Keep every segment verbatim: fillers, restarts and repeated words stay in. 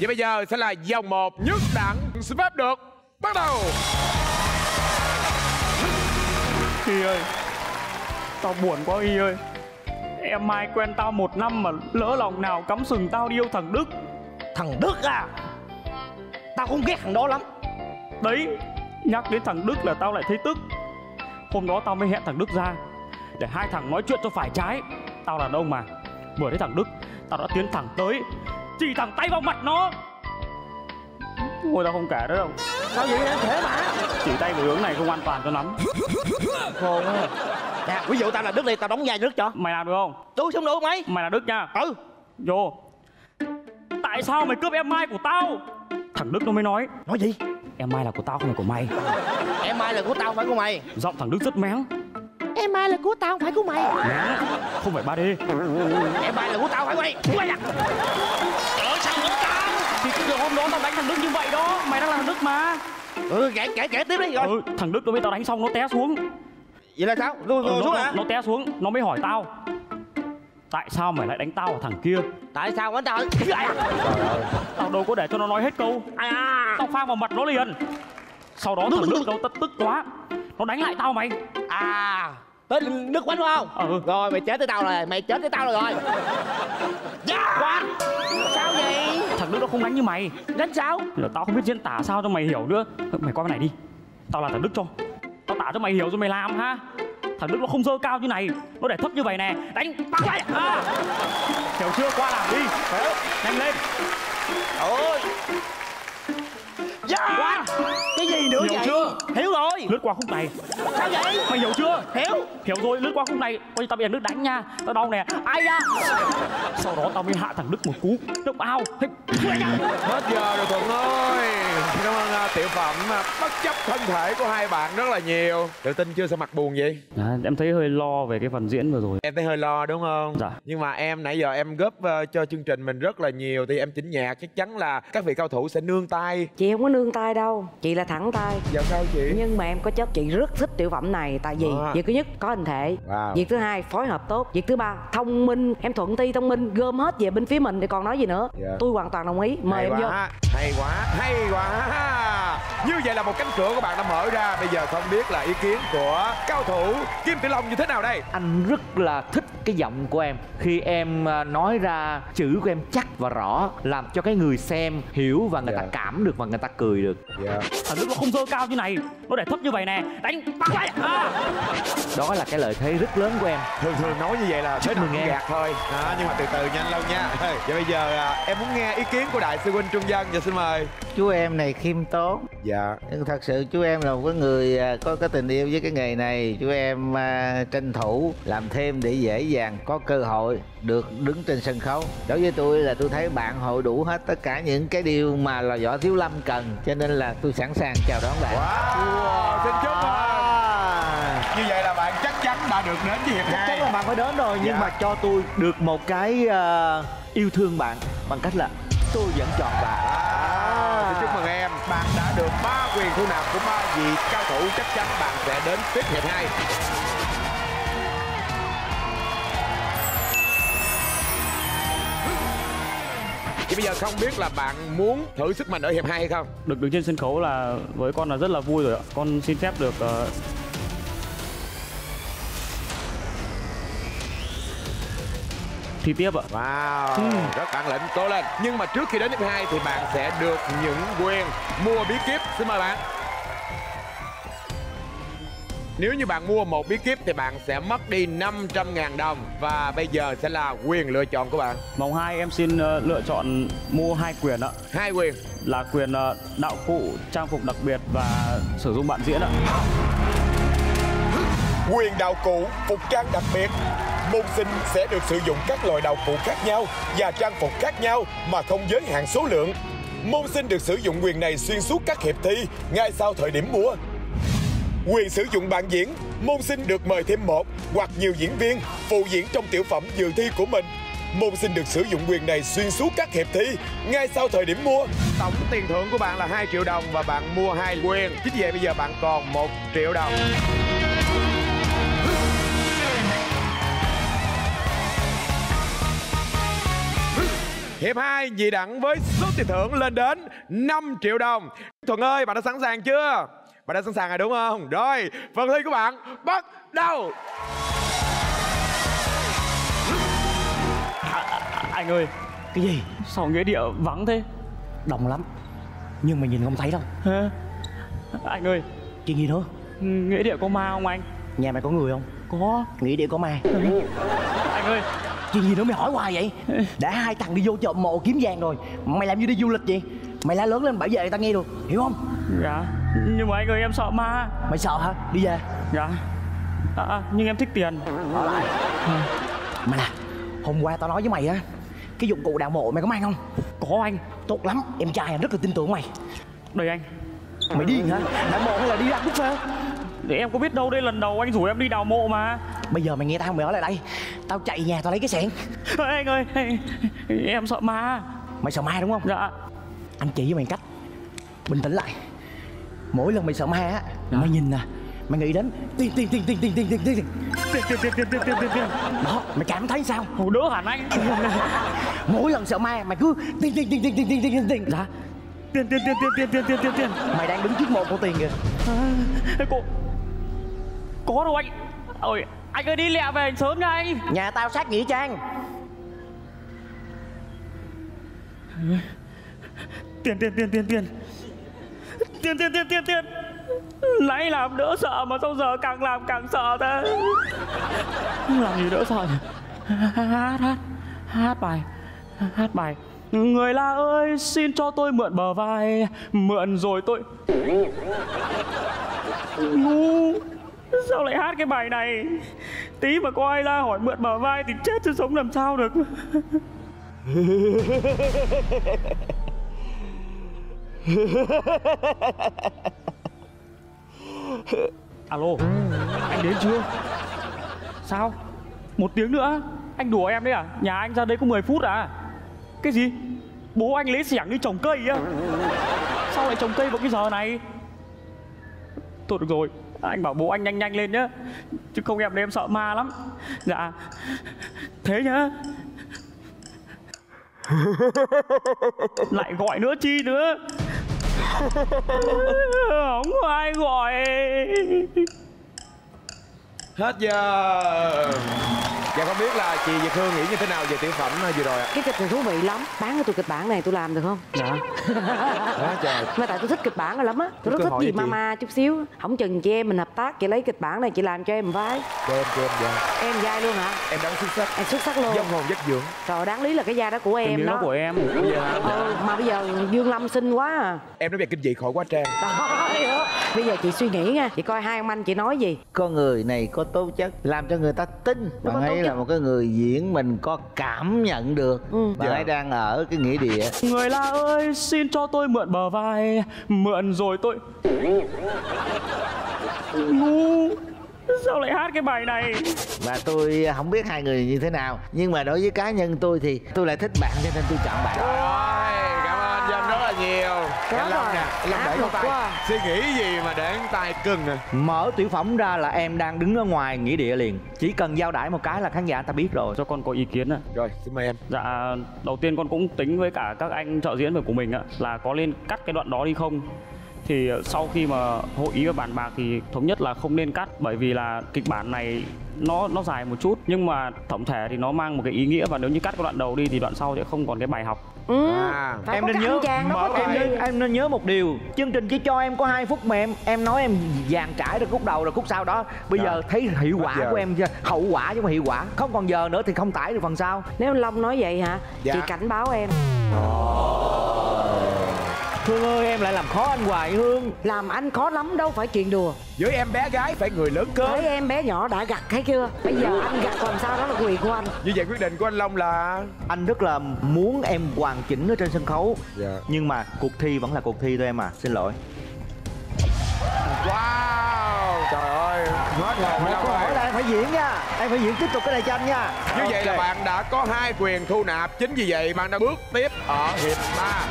Vậy bây giờ sẽ là vòng một nhất đẳng. Xin phép được bắt đầu. Y ơi, tao buồn quá Y ơi. Em Mai quen tao một năm mà lỡ lòng nào cắm sừng tao đi yêu thằng Đức. Thằng Đức à? Tao cũng ghét thằng đó lắm. Đấy, nhắc đến thằng Đức là tao lại thấy tức. Hôm đó tao mới hẹn thằng Đức ra để hai thằng nói chuyện cho phải trái. Tao là đâu mà. Vừa thấy thằng Đức, tao đã tiến thẳng tới, chỉ thẳng tay vào mặt nó. Ôi tao không kể nữa đâu. Sao vậy em thế mà? Chỉ tay của hướng này không an toàn cho lắm. Khôn ơi. Nè, ví dụ tao là Đức đi, tao đóng vai Đức cho. Mày làm được không? Tôi không được mày. Mày là Đức nha. Ừ. Vô. Tại sao mày cướp em Mai của tao? Thằng Đức nó mới nói. Nói gì? Em Mai là của tao không phải của mày. Em Mai là của tao không phải của mày. Giọng thằng Đức rất méo. Em Mai là của tao không phải của mày. Nè, không phải ba D. Em Mai là của tao phải của mày. Mày là... Ở sao của tao? Thì cái giờ hôm đó tao đánh thằng Đức như vậy đó. Mày đang là thằng Đức mà. Ừ, kể kể kể tiếp đi rồi. Ừ, thằng Đức nó mới tao đánh xong nó té xuống. Vậy là sao? Rồi, rồi, ừ, xuống nó, hả? Nó té xuống, nó mới hỏi tao. Tại sao mày lại đánh tao ở thằng kia? Tại sao đánh tao? Tao đâu có để cho nó nói hết câu. À. Tao phang vào mặt nó liền. Sau đó thằng Đức đâu tao tức quá, nó đánh lại tao mày. À, tới Đức quánh đúng không? Ừ. Rồi mày chết tới tao rồi, mày chết tới tao rồi. Dạ. Quán. Sao vậy? Thằng Đức nó không đánh như mày. Đánh sao? Là tao không biết diễn tả sao cho mày hiểu nữa. Mày qua bên này đi. Tao là thằng Đức cho. Tao tả cho mày hiểu rồi mày làm ha. Thằng Đức nó không dơ cao như này, nó để thấp như vậy nè. Đánh bắt lại à. Hiểu chưa? Qua làm đi. Nhanh lên. Ôi. Yeah. Quá. Cái gì nữa? Hiểu vậy? Chưa? Hiểu rồi. Lướt qua khúc này. Sao vậy? Mày hiểu chưa? Hiểu. Hiểu rồi, lướt qua khúc này. Coi tao bị thằng Đức đánh nha. Tao đau nè. Ai da. Sau đó tao mới hạ thằng Đức một cú. Đốc ao. Hết giờ rồi Thuận ơi. Cảm ơn uh, tiểu phẩm uh, bất chấp thân thể của hai bạn rất là nhiều. Tự tin chưa? Sao mặt buồn vậy? À, em thấy hơi lo về cái phần diễn vừa rồi. Em thấy hơi lo đúng không? Dạ. Nhưng mà em nãy giờ em góp uh, cho chương trình mình rất là nhiều. Thì em chỉnh nhạc chắc chắn là các vị cao thủ sẽ nương tay. Chị không có nương tay đâu. Chị là thẳng tay. Dạ sao chị? Nhưng mà em có chất chị rất thích tiểu phẩm này. Tại vì à. Việc thứ nhất có hình thể. Wow. Việc thứ hai phối hợp tốt. Việc thứ ba thông minh. Em Thuận Ti thông minh. Gom hết về bên phía mình thì còn nói gì nữa. Yeah. Tôi hoàn toàn đồng ý. Mời hay em quá. Vô. Hay quá. Hay quá. À, như vậy là một cánh cửa của bạn đã mở ra. Bây giờ không biết là ý kiến của cao thủ Kim Tử Long như thế nào đây? Anh rất là thích cái giọng của em. Khi em nói ra chữ của em chắc và rõ, làm cho cái người xem hiểu và người yeah. ta cảm được và người ta cười được. Yeah. Thằng Đức nó không dơ cao như này, nó để thấp như vậy nè. Đánh bắt lại à. Đó là cái lợi thế rất lớn của em. Thường thường nói như vậy là chết mừng nghe gạt thôi à, nhưng mà từ từ nhanh lâu nha. Vậy bây giờ à, em muốn nghe ý kiến của đại sư huynh Trung Dân. Dạ xin mời. Chú em này khiêm tốn. Dạ. Thật sự chú em là một cái người có cái tình yêu với cái nghề này. Chú em uh, tranh thủ làm thêm để dễ dàng có cơ hội được đứng trên sân khấu. Đối với tôi là tôi thấy bạn hội đủ hết tất cả những cái điều mà Lò Võ Tiếu Lâm cần, cho nên là tôi sẵn sàng chào đón bạn. Wow, wow. Xin chúc mừng. Như vậy là bạn chắc chắn đã được đến với hiệp hai. Chắc là bạn phải đến rồi. Nhưng dạ. mà cho tôi được một cái uh, yêu thương bạn bằng cách là tôi vẫn chọn bạn. À, chúc mừng em. Bạn đã được ba quyền thu nạp của ba vị cao thủ. Chắc chắn bạn sẽ đến tiếp hiệp hai. Thì bây giờ không biết là bạn muốn thử sức mình ở hiệp hai hay không? Được đứng trên sân khấu là với con là rất là vui rồi ạ. Con xin phép được... Uh... thi tiếp ạ. Wow, ừ. rất bản lĩnh, cố lên. Nhưng mà trước khi đến hiệp hai thì bạn sẽ được những quyền mua bí kíp. Xin mời bạn. Nếu như bạn mua một bí kíp thì bạn sẽ mất đi năm trăm ngàn đồng. Và bây giờ sẽ là quyền lựa chọn của bạn. Vòng hai em xin uh, lựa chọn mua hai quyền ạ. Hai quyền? Là quyền uh, đạo cụ, trang phục đặc biệt và sử dụng bạn diễn ạ. Quyền đạo cụ, phục trang đặc biệt. Môn sinh sẽ được sử dụng các loại đạo cụ khác nhau và trang phục khác nhau mà không giới hạn số lượng. Môn sinh được sử dụng quyền này xuyên suốt các hiệp thi ngay sau thời điểm mua. Quyền sử dụng bạn diễn, môn sinh được mời thêm một hoặc nhiều diễn viên phụ diễn trong tiểu phẩm dự thi của mình. Môn sinh được sử dụng quyền này xuyên suốt các hiệp thi ngay sau thời điểm mua. Tổng tiền thưởng của bạn là hai triệu đồng và bạn mua hai quyền. Chính vậy bây giờ bạn còn một triệu đồng. Hiệp hai Nhị Đẳng với số tiền thưởng lên đến năm triệu đồng. Thuận ơi, bạn đã sẵn sàng chưa? Bạn đã sẵn sàng rồi đúng không? Rồi, phần thi của bạn bắt đầu. À, anh ơi, cái gì? Sao nghĩa địa vắng thế? Đông lắm, nhưng mà nhìn không thấy đâu. Hả? Anh ơi, chuyện gì nữa? Nghĩa địa có ma không anh? Nhà mày có người không? Có. Nghĩa địa có ma. Anh ơi, chuyện gì nữa mày hỏi hoài vậy? Đã hai thằng đi vô chợ mộ kiếm vàng rồi, mày làm như đi du lịch vậy? Mày la lớn lên bảo vệ người ta nghe được, hiểu không? Dạ. Nhưng mà anh ơi, em sợ ma. Mày sợ hả? Đi về. Dạ. À, à, nhưng em thích tiền. À. Mà nè, hôm qua tao nói với mày á, cái dụng cụ đào mộ mày có mang không? Có anh. Tốt lắm, em trai anh rất là tin tưởng mày. Đây anh. Mày điên hả? Đào mộ hay là đi ăn buffet? Để em có biết đâu, đây lần đầu anh rủ em đi đào mộ mà. Bây giờ mày nghe tao, mày ở lại đây. Tao chạy nhà tao lấy cái xẻng. À, anh ơi, em sợ ma. Mày sợ ma đúng không? Dạ. Anh chỉ với mày cách bình tĩnh lại. Mỗi lần mày sợ ma á, mày nhìn nè, mày nghĩ đến tiền tiền tiền tiền tiền tiền tiền tiền tiền đó, mày cảm thấy sao? Hồ đứa hả anh? Mỗi lần sợ ma mày cứ tiền tiền tiền tiền tiền tiền tiền tiền dạ tiền tiền tiền tiền tiền tiền tiền tiền mày đang đứng trước mộ của tiền kìa. Cô có đâu anh ơi, anh ơi đi lẹ về sớm nha anh, nhà tao sát nghĩa trang. Tiền tiền tiền tiền tiền tiền tiền tiền tiền tiền nãy làm đỡ sợ mà sau giờ càng làm càng sợ thế. Làm gì đỡ sợ nhỉ? Hát hát hát bài hát bài người la ơi xin cho tôi mượn bờ vai, mượn rồi tôi ngu. Sao lại hát cái bài này? Tí mà có ai la hỏi mượn bờ vai thì chết chứ sống làm sao được. Alo, anh đến chưa? Sao? Một tiếng nữa? Anh đùa em đấy à? Nhà anh ra đấy có mười phút à? Cái gì? Bố anh lấy xẻng đi trồng cây á? Sao lại trồng cây vào cái giờ này? Thôi được rồi, anh bảo bố anh nhanh nhanh lên nhá, chứ không em đây em sợ ma lắm. Dạ. Thế nhá. Lại gọi nữa chi nữa? Không có ai gọi. Hết giờ. Dạ không biết là chị Việt Hương nghĩ như thế nào về tiểu phẩm vừa rồi ạ? Cái kịch này thú vị lắm. Bán cho tôi kịch bản này tôi làm được không? Dạ. Đó, trời. Mà tại tôi thích kịch bản lắm á. Tôi rất thích gì ma ma chút xíu. Không chừng chị em mình hợp tác, chị lấy kịch bản này chị làm cho em vai. Cho em, cho em dạ. Em vai luôn hả? Em đáng xuất sắc. Em xuất sắc luôn. Dâm hồn dắt dưỡng. Trời, đáng lý là cái vai đó của em đó. Nó của em. Dạ. Ừ, mà bây giờ Dương Lâm xinh quá à. Em nói về kinh dị khỏi quá trang. Đó. Bây giờ chị suy nghĩ nha, chị coi hai ông anh chị nói gì. Con người này có tố chất làm cho người ta tin. Bạn ấy là một cái người diễn mình có cảm nhận được. Ừ. Bạn ấy đang ở cái nghĩa địa. Người la ơi xin cho tôi mượn bờ vai, mượn rồi tôi ngu. Sao lại hát cái bài này? Và tôi không biết hai người như thế nào, nhưng mà đối với cá nhân tôi thì tôi lại thích bạn, cho nên tôi chọn bạn. Ôi, cảm ơn Dân rất là nhiều. Cảm ơn nè, Lâm đẩy tay. Suy nghĩ gì mà để tay cưng nè. Mở tiểu phẩm ra là em đang đứng ở ngoài nghĩa địa liền. Chỉ cần giao đãi một cái là khán giả ta biết rồi. Cho con có ý kiến ạ. Rồi, xin mời em. Dạ, đầu tiên con cũng tính với cả các anh trợ diễn của mình ạ, là có nên cắt cái đoạn đó đi không? Thì sau khi mà hội ý và bàn bạc thì thống nhất là không nên cắt, bởi vì là kịch bản này nó nó dài một chút nhưng mà tổng thể thì nó mang một cái ý nghĩa, và nếu như cắt cái đoạn đầu đi thì đoạn sau sẽ không còn cái bài học. Ừ, à, em nên nhớ mở em nên, em nên nhớ một điều, chương trình chỉ cho em có hai phút mà em em nói em dàn trải được khúc đầu rồi khúc sau đó. Bây dạ. giờ thấy hiệu quả của em chưa? Hậu quả nhưng mà hiệu quả không còn giờ nữa thì không tải được phần sau. Nếu Long nói vậy hả? Dạ. Chị cảnh báo em. Oh. Hương ơi, em lại làm khó anh hoài. Hương làm anh khó lắm, đâu phải chuyện đùa. Với em bé gái phải người lớn cơ. Với em bé nhỏ đã gặt thấy chưa? Bây giờ anh gặt làm sao đó là quyền của anh. Như vậy quyết định của anh Long là anh rất là muốn em hoàn chỉnh ở trên sân khấu. Dạ. Nhưng mà cuộc thi vẫn là cuộc thi thôi em à. Xin lỗi. Wow. Trời ơi. Hết hồn đâu rồi. Em phải diễn nha. Em phải diễn tiếp tục cái này cho anh nha. Như okay. vậy là bạn đã có hai quyền thu nạp. Chính vì vậy bạn đã bước tiếp ở hiệp ba.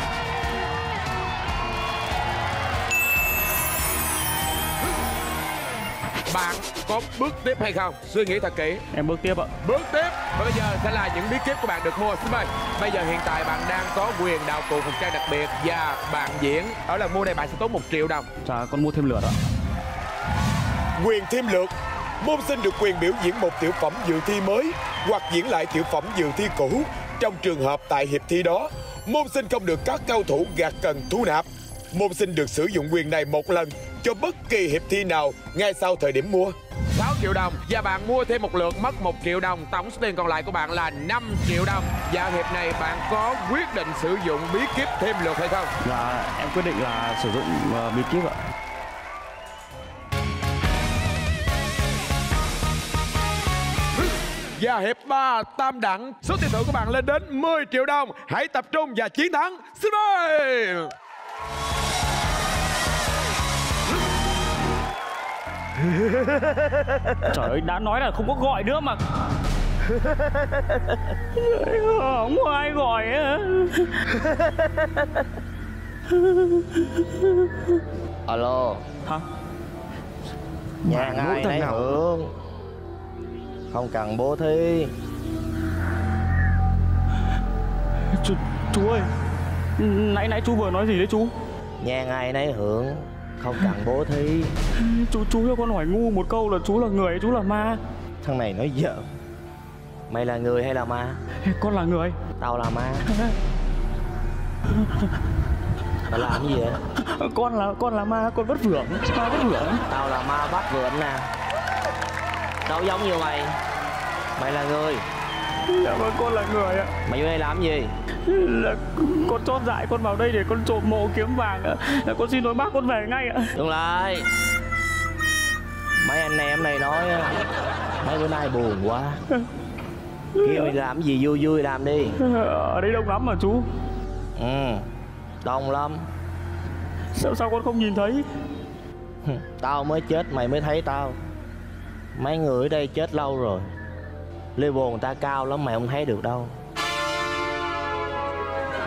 bạn có bước tiếp hay không? Suy nghĩ thật kỹ. Em bước tiếp ạ. Bước tiếp. Và bây giờ sẽ là những bí kíp của bạn được mua. Xin mời. Bây giờ hiện tại bạn đang có quyền đạo cụ phục trang đặc biệt và bạn diễn. Ở lần mua này bạn sẽ tốn một triệu đồng. Dạ, con mua thêm lượt ạ. Quyền thêm lượt. Môn sinh được quyền biểu diễn một tiểu phẩm dự thi mới hoặc diễn lại tiểu phẩm dự thi cũ. Trong trường hợp tại hiệp thi đó, môn sinh không được các cao thủ gạt cần thu nạp. Môn sinh được sử dụng quyền này một lần cho bất kỳ hiệp thi nào ngay sau thời điểm mua. Sáu triệu đồng và bạn mua thêm một lượt mất một triệu đồng. Tổng số tiền còn lại của bạn là năm triệu đồng. Và hiệp này bạn có quyết định sử dụng bí kíp thêm lượt hay không? Là em quyết định là sử dụng bí kíp ạ. Và hiệp ba tam đẳng, số tiền thưởng của bạn lên đến mười triệu đồng. Hãy tập trung và chiến thắng. Xin mời. Trời ơi, đã nói là không có gọi nữa mà. Không có ai gọi. Alo. Hả? Nhà ai nấy hưởng, không cần bố thí. Chú, chú ơi, nãy nãy chú vừa nói gì đấy chú? Nhà ai nấy hưởng, không cần bố thí. Chú chú cho con hỏi ngu một câu là chú là người, chú là ma? Thằng này nói dở. Mày là người hay là ma? Con là người. Tao là ma. Mày làm gì vậy? Con là con là ma, con vất vưởng. Ma vất vưởng. Tao là ma vất vưởng nè. Tao giống như mày. Mày là người. Dạ vâng, con là người ạ. Mày vô đây làm gì? Là con chót dại con vào đây để con trộm mộ kiếm vàng ạ. Là con xin lỗi bác, con về ngay ạ. Đúng lại. Mấy anh em này nói mấy bữa nay buồn quá. Kêu mày làm gì vui vui làm đi. Ở đây đông lắm mà chú. Ừ, đông lắm. Sao, sao con không nhìn thấy? Tao mới chết mày mới thấy tao. Mấy người ở đây chết lâu rồi, level người ta cao lắm mày không thấy được đâu.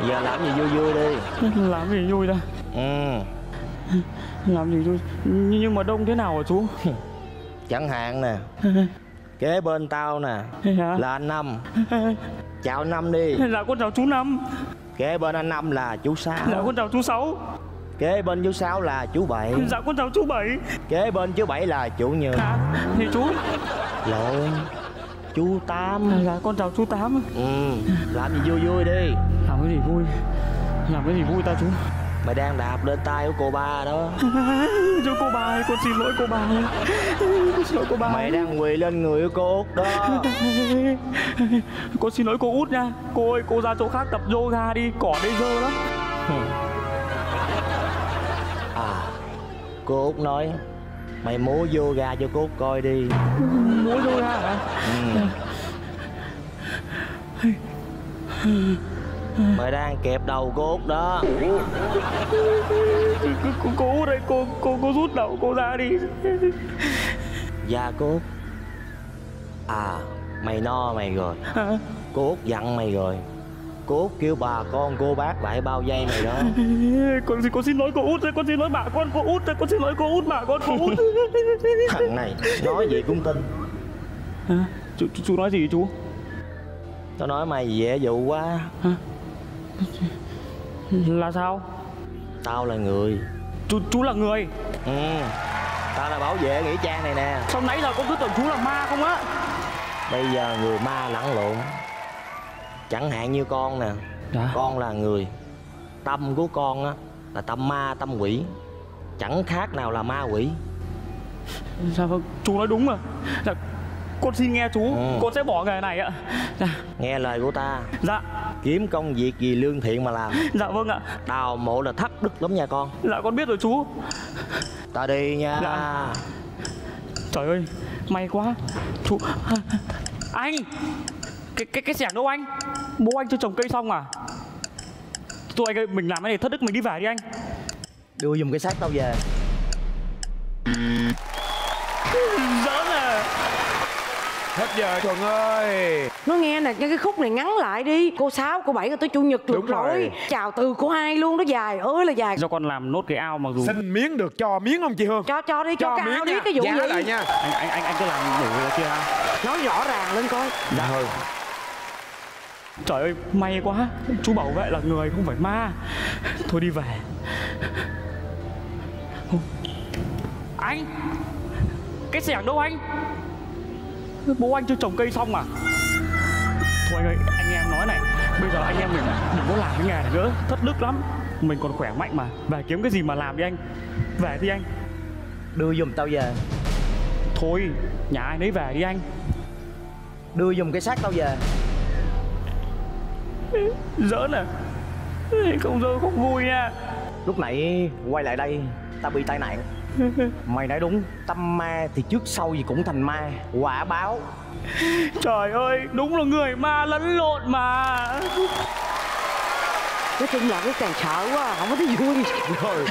Giờ làm gì vui vui đi. Làm gì vui ta? Ừ. Làm gì vui? Nhưng mà đông thế nào hả chú? Chẳng hạn nè, kế bên tao nè là anh Năm. Chào anh Năm đi. Là con chào chú Năm. Kế bên anh Năm là chú Sáu. Là con chào chú Sáu. Kế bên chú Sáu là chú Bảy. Dạ con chào chú Bảy. Kế bên chú Bảy là chú Như. Hả? Thì chú lộn. Chú Tám. Dạ con chào chú Tám. Ừ. Làm gì vui vui đi. Làm cái gì vui? Làm cái gì vui ta chú? Mày đang đạp lên tay của cô ba đó. Chú cô ba ơi, con xin lỗi cô ba. Con xin lỗi cô ba. Mày đang quỳ lên người của cô Út đó. Con xin lỗi cô Út nha. Cô ơi, cô ra chỗ khác tập yoga đi. Cỏ đây dơ lắm. À, cô Út nói mày múa yoga cho cô Út coi đi. Múa yoga hả? Ừ. Mày đang kẹp đầu cô Út đó. Cô, cô Út đây, cô, cô, cô rút đầu cô ra đi. Dạ cô Út. À, mày no mày rồi. Hả? Cô Út dặn mày rồi. Cô Út kêu bà con cô bác lại bao dây mày đó. Con xin, con xin lỗi cô Út, con xin lỗi bà con cô Út, con xin lỗi cô Út bà con cô Út. Thằng này nói gì cũng tin. Hả? Chú, chú, chú nói gì vậy chú? Tao nói mày dễ dụ quá. Hả? Là sao? Tao là người. Chú chú là người? Ừ. Tao là bảo vệ nghĩa trang này nè. Sao nãy giờ con cứ tưởng chú là ma không á? Bây giờ người ma lẫn lộn. Chẳng hạn như con nè. Dạ. Con là người. Tâm của con á là tâm ma, tâm quỷ. Chẳng khác nào là ma quỷ. Sao chú nói đúng mà. Dạ, con xin nghe chú. Ừ. Con sẽ bỏ nghề này ạ. Dạ. Nghe lời của ta. Dạ. Kiếm công việc gì lương thiện mà làm. Dạ vâng ạ. Đào mộ là thất đức lắm nha con. Dạ con biết rồi chú. Ta đi nha. Dạ. Trời ơi, may quá chú. Anh, cái cái cái xẻng đâu anh? Bố anh chưa trồng cây xong à? Tụi anh ơi, mình làm cái này thất đức mình đi về đi anh. Đưa dùm cái xác tao về. Giỡn à. Hết giờ Thuận ơi. Nó nghe nè, nghe cái khúc này ngắn lại đi. Cô sáu, cô bảy, tới chủ nhật được rồi. rồi Chào từ của hai luôn, nó dài ơi là dài. Do con làm nốt cái ao mặc dù. Xin miếng được, cho miếng không chị Hương? Cho, cho đi, cho, cho cái miếng ao nha. Đi, cái vụ giá gì lại nha. Anh, anh, anh, anh cứ làm đủ rồi chưa? Nói rõ ràng lên coi. Dạ. Dạ. Trời ơi, may quá. Chú bảo vệ là người, không phải ma. Thôi đi về. Anh, cái xẻng đâu anh? Bố anh chưa trồng cây xong mà. Thôi anh ơi, anh em nói này, bây giờ anh em mình đừng có làm cái nghề này nữa, thất đức lắm. Mình còn khỏe mạnh mà, về kiếm cái gì mà làm đi anh. Về đi anh. Đưa giùm tao về. Thôi, nhà ai nấy về đi anh. Đưa giùm cái xác tao về. Giỡn à? Không giỡn không vui nha. Lúc nãy quay lại đây, tao bị tai nạn. Mày nói đúng, tâm ma thì trước sau gì cũng thành ma, quả báo. Trời ơi, đúng là người ma lẫn lộn mà. Nói chung là cái càng sợ quá, không có thấy vui. Rồi,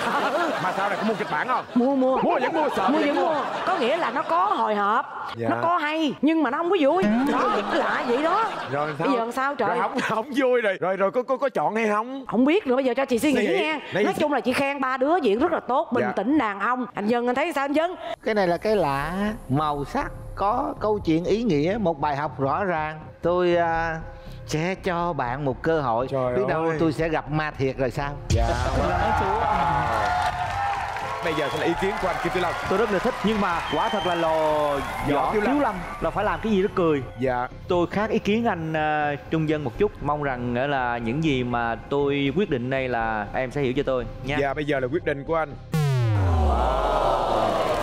mà sao này có mua kịch bản không? Mua, mua. Mua vẫn mua, sợ mua vẫn mua. Có nghĩa là nó có hồi hộp, dạ. Nó có hay, nhưng mà nó không có vui. Đó, lạ vậy đó. Rồi sao? Bây giờ sao trời? Rồi, không, không vui rồi. Rồi, rồi có, có, có chọn hay không? Không biết nữa, bây giờ cho chị suy nghĩ nha. Nói chung là chị khen ba đứa diễn rất là tốt, bình dạ. tĩnh đàn ông. Anh Dân, anh thấy sao anh Dân? Cái này là cái lạ, màu sắc, có câu chuyện ý nghĩa, một bài học rõ ràng. Tôi... Uh... sẽ cho bạn một cơ hội. Trời biết ơi. Đâu tôi sẽ gặp ma thiệt rồi sao? Dạ. Bây giờ sẽ là ý kiến của anh Kim Tử Long. Tôi rất là thích nhưng mà quả thật là Lò Võ Tiếu Lâm là phải làm cái gì đó cười. Dạ. Tôi khác ý kiến anh uh, Trung Dân một chút. Mong rằng là những gì mà tôi quyết định đây là em sẽ hiểu cho tôi nha. Dạ bây giờ là quyết định của anh.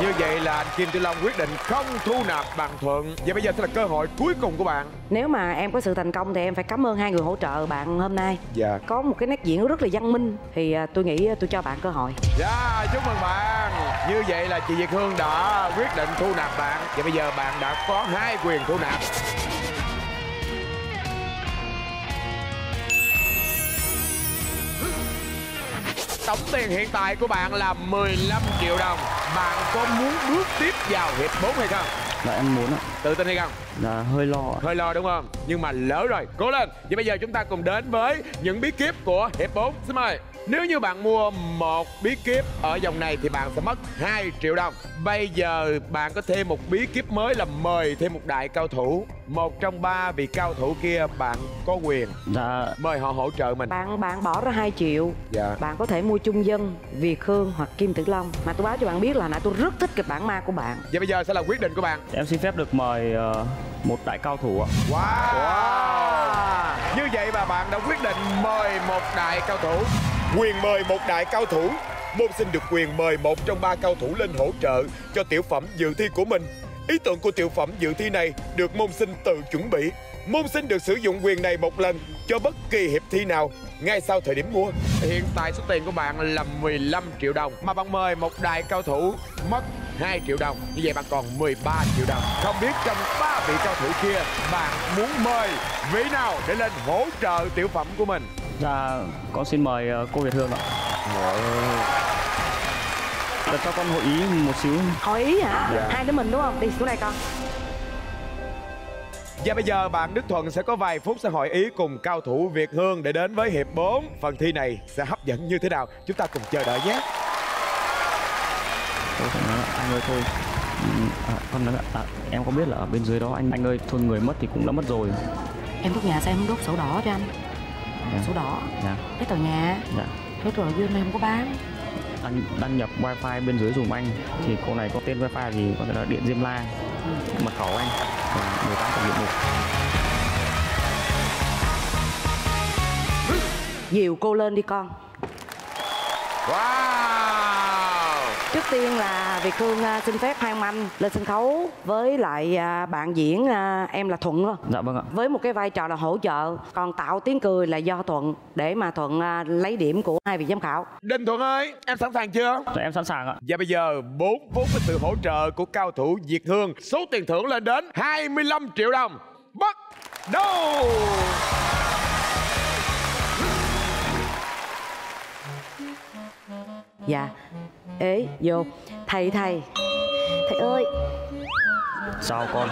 Như vậy là anh Kim Tử Long quyết định không thu nạp bằng Thuận. Vậy bây giờ sẽ là cơ hội cuối cùng của bạn. Nếu mà em có sự thành công thì em phải cảm ơn hai người hỗ trợ bạn hôm nay. Dạ. Có một cái nét diễn rất là văn minh. Thì tôi nghĩ tôi cho bạn cơ hội. Dạ, chúc mừng bạn. Như vậy là chị Việt Hương đã quyết định thu nạp bạn. Vậy bây giờ bạn đã có hai quyền thu nạp. Tổng tiền hiện tại của bạn là mười lăm triệu đồng. Bạn có muốn bước tiếp vào hiệp bốn hay không? Dạ em muốn ạ. Tự tin hay không? Dạ hơi lo. Hơi lo đúng không? Nhưng mà lỡ rồi, cố lên. Vậy bây giờ chúng ta cùng đến với những bí kíp của hiệp bốn. Xin mời. Nếu như bạn mua một bí kíp ở vòng này thì bạn sẽ mất hai triệu đồng. Bây giờ bạn có thêm một bí kíp mới là mời thêm một đại cao thủ. Một trong ba vị cao thủ kia bạn có quyền. Dạ. Mời họ hỗ trợ mình. Bạn bạn bỏ ra hai triệu. Dạ. Bạn có thể mua Trung Dân, Việt Hương hoặc Kim Tử Long. Mà tôi báo cho bạn biết là nãy tôi rất thích kịch bản ma của bạn. Vậy bây giờ sẽ là quyết định của bạn. Em xin phép được mời uh, một đại cao thủ ạ. Wow. Wow. Như vậy mà bạn đã quyết định mời một đại cao thủ. Quyền mời một đại cao thủ. Môn xin được quyền mời một trong ba cao thủ lên hỗ trợ cho tiểu phẩm dự thi của mình. Ý tưởng của tiểu phẩm dự thi này được môn sinh tự chuẩn bị. Môn sinh được sử dụng quyền này một lần cho bất kỳ hiệp thi nào ngay sau thời điểm mua. Hiện tại số tiền của bạn là mười lăm triệu đồng. Mà bạn mời một đại cao thủ mất hai triệu đồng. Như vậy bạn còn mười ba triệu đồng. Không biết trong ba vị cao thủ kia bạn muốn mời vị nào để lên hỗ trợ tiểu phẩm của mình? Dạ, con xin mời cô Việt Hương ạ. Để cho con hội ý một xíu. Hội ý hả? Dạ. Hai đứa mình đúng không? Đi xuống đây con. Và bây giờ bạn Đức Thuận sẽ có vài phút sẽ hội ý cùng cao thủ Việt Hương để đến với hiệp bốn. Phần thi này sẽ hấp dẫn như thế nào? Chúng ta cùng chờ đợi nhé. Thôi, anh ơi thôi. À, con nói, à, em có biết là ở bên dưới đó anh anh ơi thôi người mất thì cũng đã mất rồi. Em đốt nhà sao em không đốt sổ đỏ cho anh? Dạ. Sổ đỏ. Dạ. Cái tờ nhà. Dạ. Thế rồi game này không có bán. Anh đăng nhập wifi bên dưới dùm anh. Thì cô này có tên wifi gì có thể là điện Diêm La. Ừ. Mật khẩu anh là mười tám cộng một. Dìu cô lên đi con. Wow. Trước tiên là Việt Hương xin phép hai ông anh lên sân khấu với lại bạn diễn em là Thuận luôn. Dạ vâng ạ. Với một cái vai trò là hỗ trợ, còn tạo tiếng cười là do Thuận để mà Thuận lấy điểm của hai vị giám khảo. Đình Thuận ơi, em sẵn sàng chưa? Dạ em sẵn sàng ạ. Và bây giờ bốn phút với sự hỗ trợ của cao thủ Việt Hương, số tiền thưởng lên đến hai mươi lăm triệu đồng. Bắt đầu. Dạ. Ê, vô. Thầy, thầy Thầy ơi. Sao con?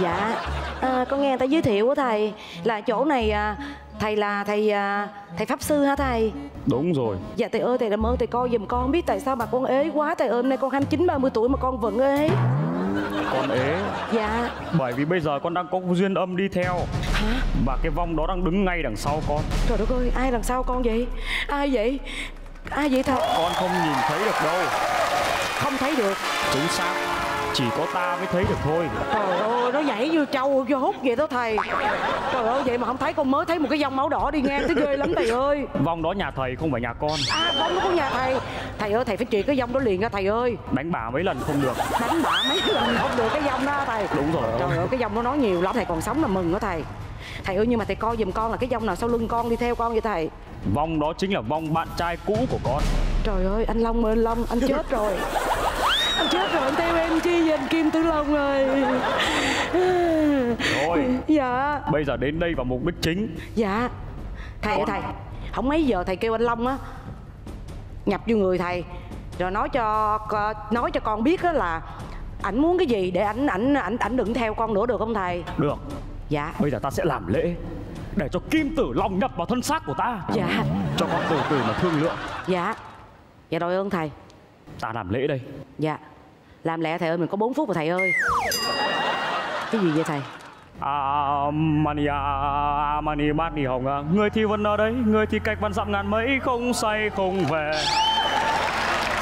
Dạ à, con nghe người ta giới thiệu của thầy là chỗ này à, thầy là thầy à, thầy pháp sư hả thầy? Đúng rồi. Dạ thầy ơi, thầy làm ơn thầy coi giùm con, biết tại sao mà con ế quá thầy ơi. Hôm nay con hai mươi chín ba mươi tuổi mà con vẫn ế. Con ế? Dạ. Bởi vì bây giờ con đang có duyên âm đi theo. Hả? Và cái vong đó đang đứng ngay đằng sau con. Trời đất ơi, ai đằng sau con vậy? Ai vậy? Ai vậy thầy? Con không nhìn thấy được đâu. Không thấy được? Chính xác, chỉ có ta mới thấy được thôi. Trời ơi, nó nhảy như trâu vô hút vậy đó thầy. Trời ơi, vậy mà không thấy, con mới thấy một cái vong máu đỏ đi ngang thấy ghê lắm thầy ơi. Vong đó nhà thầy không phải nhà con. À, vong đó của nhà thầy. Thầy ơi, thầy phải trị cái vong đó liền ra thầy ơi. Đánh bả mấy lần không được. Đánh bả mấy lần không được cái vong đó thầy. Đúng rồi. Trời ơi, cái vong nó nói nhiều lắm. Thầy còn sống là mừng đó thầy. Thầy ơi, nhưng mà thầy coi giùm con là cái vong nào sau lưng con đi theo con vậy thầy? Vong đó chính là vong bạn trai cũ của con. Trời ơi, anh Long ơi, anh Long, anh chết rồi. Anh chết rồi, anh theo em chi vậy anh Kim Tử Long ơi. Rồi. Dạ. Bây giờ đến đây vào mục đích chính. Dạ. Thầy ơi, thầy, không mấy giờ thầy kêu anh Long á nhập vô người thầy, rồi nói cho nói cho con biết á là ảnh muốn cái gì để ảnh ảnh ảnh ảnh đừng theo con nữa được không thầy? Được. Dạ. Bây giờ ta sẽ làm lễ để cho Kim Tử Long nhập vào thân xác của ta. Dạ. Cho con từ từ mà thương lượng. Dạ. Dạ đội ơn thầy. Ta làm lễ đây. Dạ. Làm lễ thầy ơi, mình có bốn phút mà thầy ơi. Cái gì vậy thầy? À, mani à, mani bát ni hồng à. Người thì vẫn ở đấy, người thì cách văn dặm ngàn mấy, không say không về.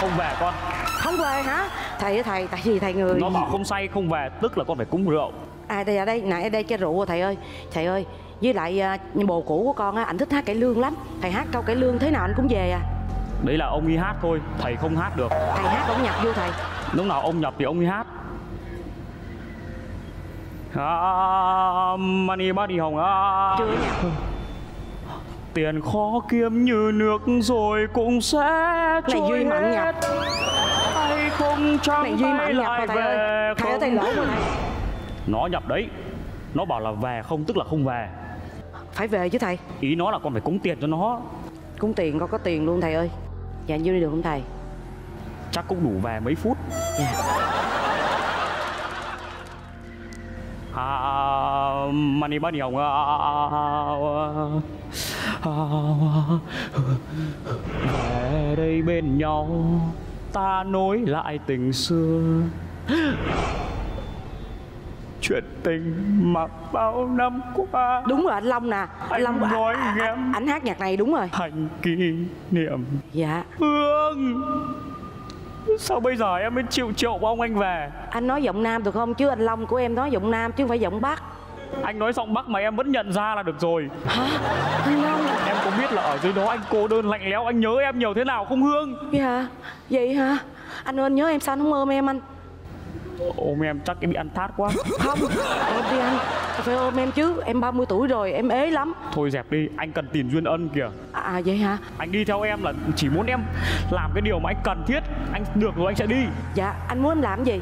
Không về con. Không về hả? Thầy ơi thầy, tại vì thầy người... Nó bảo không say không về, tức là con phải cúng rượu. À thầy ở đây, nãy ở đây chai rượu rồi thầy ơi. Thầy ơi, với lại bồ cũ của con á, ảnh thích hát cải lương lắm. Thầy hát câu cải lương thế nào anh cũng về à? Đấy là ông ấy hát thôi, thầy không hát được. Thầy hát ông nhập vô thầy. Lúc nào ông nhập thì ông ấy hát. À, mani bani hồng à. Chưa nhập. Tiền khó kiếm như nước rồi cũng sẽ trôi này duy mạnh nhập. Tay không trắng này duy mạnh nhập mà thầy ơi. Thầy ơi thầy lỗi rồi thầy. Nó nhập đấy. Nó bảo là về không tức là không về. Phải về chứ thầy. Ý nó là con phải cúng tiền cho nó. Cúng tiền, con có tiền luôn thầy ơi. Dạ nhiêu đi được không thầy? Chắc cũng đủ về mấy phút. Dạ. À, mani bani hồng à, à, à. Về đây bên nhau ta nối lại tình xưa. Chuyện tình mà bao năm qua. Đúng rồi anh Long nè. Anh Long nói à, nghe anh, anh hát nhạc này đúng rồi. Thành kỷ niệm. Dạ. Hương, sao bây giờ em mới chịu chịu ông anh về? Anh nói giọng nam được không? Chứ anh Long của em nói giọng nam chứ không phải giọng Bắc. Anh nói giọng Bắc mà em vẫn nhận ra là được rồi. Hả? Anh Long, em có biết là ở dưới đó anh cô đơn lạnh lẽo, anh nhớ em nhiều thế nào không Hương? Dạ. Vậy hả? Anh ơi anh nhớ em sao anh không ôm em anh? Ôm em chắc em bị ăn thát quá. Không, ôm đi anh. Phải ôm em chứ, em ba mươi tuổi rồi, em ế lắm. Thôi dẹp đi, anh cần tìm duyên ân kìa. À vậy hả? Anh đi theo em là chỉ muốn em làm cái điều mà anh cần thiết. Anh được rồi anh sẽ đi. Dạ, anh muốn em làm gì?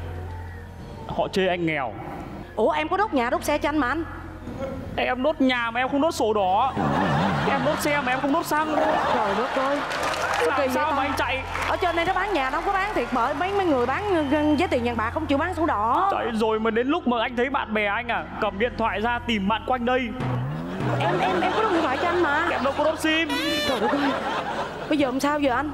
Họ chê anh nghèo. Ủa em có đốt nhà đốt xe cho anh mà anh. Em đốt nhà mà em không đốt sổ đỏ. Em đốt xe mà em không đốt xăng. Trời đất ơi. Làm sao mà anh chạy? Ở trên đây nó bán nhà, nó không có bán thiệt bởi mấy mấy người bán với tiền vàng bạc không chịu bán sổ đỏ. Chạy rồi mà đến lúc mà anh thấy bạn bè anh à, cầm điện thoại ra tìm bạn quanh đây. Em em em có đốt điện thoại cho anh mà. Em đâu có đốt sim. Trời đất ơi. Bây giờ làm sao giờ anh?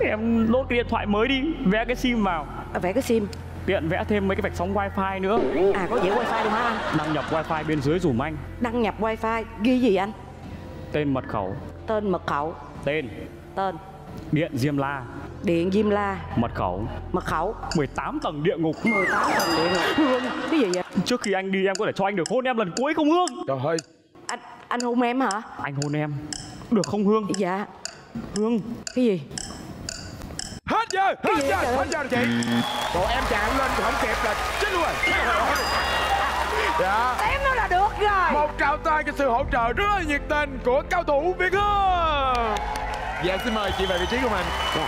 Em đốt cái điện thoại mới đi, vẽ cái sim vào. À, vẽ cái sim. Tiện vẽ thêm mấy cái vạch sóng wifi nữa. À có dễ wifi luôn hả anh? Đăng nhập wifi bên dưới dùm anh. Đăng nhập wifi ghi gì anh? Tên mật khẩu. Tên mật khẩu. Tên. Tên. Điện Diêm La. Điện Diêm La. Mật khẩu. Mật khẩu. mười tám tầng địa ngục. mười tám tầng địa ngục. Hương, cái gì vậy? Trước khi anh đi em có thể cho anh được hôn em lần cuối không Hương? Trời ơi. Anh anh hôn em hả? Anh hôn em. Được không Hương? Dạ. Hương. Cái gì? Hết giờ, hết giờ, hết giờ chị. Rồi em chạy lên không kịp là chết luôn rồi. Dạ. Tém nó là được rồi. Một trào tay cho sự hỗ trợ rất là nhiệt tình của cao thủ Việt Hương. Dạ xin mời chị về vị trí của mình. Dạ.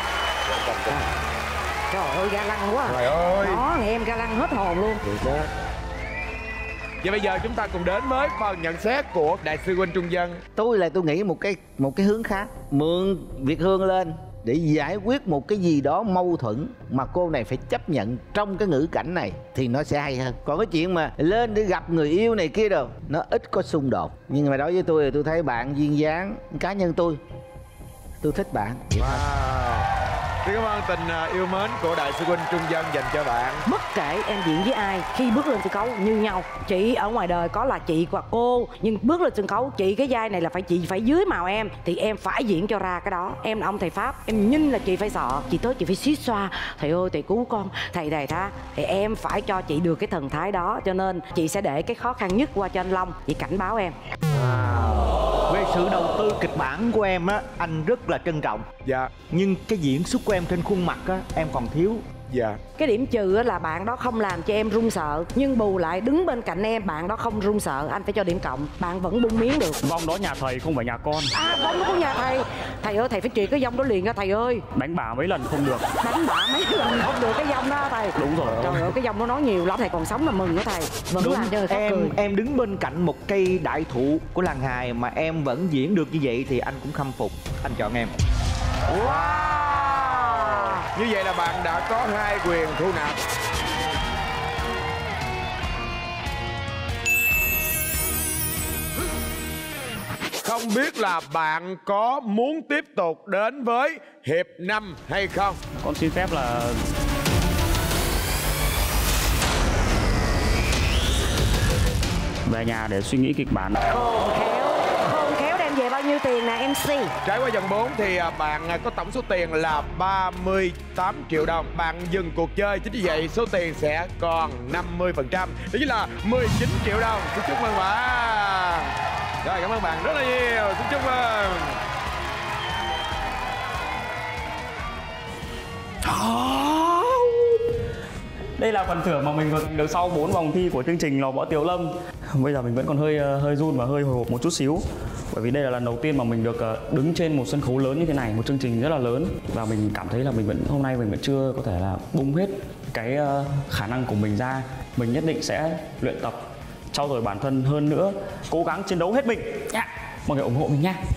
Trời ơi ga lăng quá. Trời ơi. Đó em ga lăng hết hồn luôn. Vậy bây giờ chúng ta cùng đến với phần nhận xét của đại sư huynh Trung Dân. Tôi là tôi nghĩ một cái một cái hướng khác. Mượn Việt Hương lên để giải quyết một cái gì đó mâu thuẫn mà cô này phải chấp nhận trong cái ngữ cảnh này thì nó sẽ hay hơn. Còn cái chuyện mà lên để gặp người yêu này kia đâu, nó ít có xung đột. Nhưng mà đối với tôi thì tôi thấy bạn duyên dáng. Cá nhân tôi, tôi thích bạn. Wow. Tôi cảm ơn tình yêu mến của đại sư huynh Trung Dân dành cho bạn. Bất kể em diễn với ai, khi bước lên sân khấu như nhau. Chị ở ngoài đời có là chị hoặc cô, nhưng bước lên sân khấu chị cái vai này là phải chị phải dưới màu em, thì em phải diễn cho ra cái đó. Em là ông thầy Pháp, em nhìn là chị phải sợ. Chị tới chị phải xí xoa, thầy ơi thầy cứu con, thầy thầy tha. Thì em phải cho chị được cái thần thái đó. Cho nên chị sẽ để cái khó khăn nhất qua cho anh Long. Chị cảnh báo em. Wow. Về sự đầu tư kịch bản của em á, anh rất là trân trọng. Dạ. Nhưng cái diễn xuất của em trên khuôn mặt á, em còn thiếu. Dạ. Cái điểm trừ là bạn đó không làm cho em run sợ, nhưng bù lại đứng bên cạnh em bạn đó không run sợ, anh phải cho điểm cộng. Bạn vẫn bung miếng được. Vong đó nhà thầy không phải nhà con. À vong đó của nhà thầy. Thầy ơi thầy phải chuyển cái vong đó liền ra thầy ơi. Đánh bà mấy lần không được. Đánh bà mấy lần không được cái vong đó thầy. Đúng rồi. Trời ơi cái vong nó nói nhiều lắm. Thầy còn sống là mừng đó thầy. Vẫn đúng, làm cho em cười. Em đứng bên cạnh một cây đại thụ của làng hài mà em vẫn diễn được như vậy thì anh cũng khâm phục. Anh chọn em. Wow. Như vậy là bạn đã có hai quyền thu nạp. Không biết là bạn có muốn tiếp tục đến với hiệp năm hay không? Con xin phép là... về nhà để suy nghĩ kịch bản. Khôn khéo, khôn khéo đem về bao nhiêu tiền nè em xê? Trải qua vòng bốn thì bạn có tổng số tiền là ba mươi tám triệu đồng. Bạn dừng cuộc chơi, chính vì vậy số tiền sẽ còn năm mươi phần trăm, đó chính là mười chín triệu đồng. Xin chúc mừng bạn. Rồi, cảm ơn bạn rất là nhiều. Xin chúc mừng. Đây là phần thưởng mà mình vừa được sau bốn vòng thi của chương trình Lò Võ Tiếu Lâm. Bây giờ mình vẫn còn hơi hơi run và hơi hồi hộp một chút xíu. Bởi vì đây là lần đầu tiên mà mình được đứng trên một sân khấu lớn như thế này, một chương trình rất là lớn. Và mình cảm thấy là mình vẫn hôm nay mình vẫn chưa có thể là bung hết cái khả năng của mình ra. Mình nhất định sẽ luyện tập, trau dồi bản thân hơn nữa, cố gắng chiến đấu hết mình. Mọi người ủng hộ mình nha.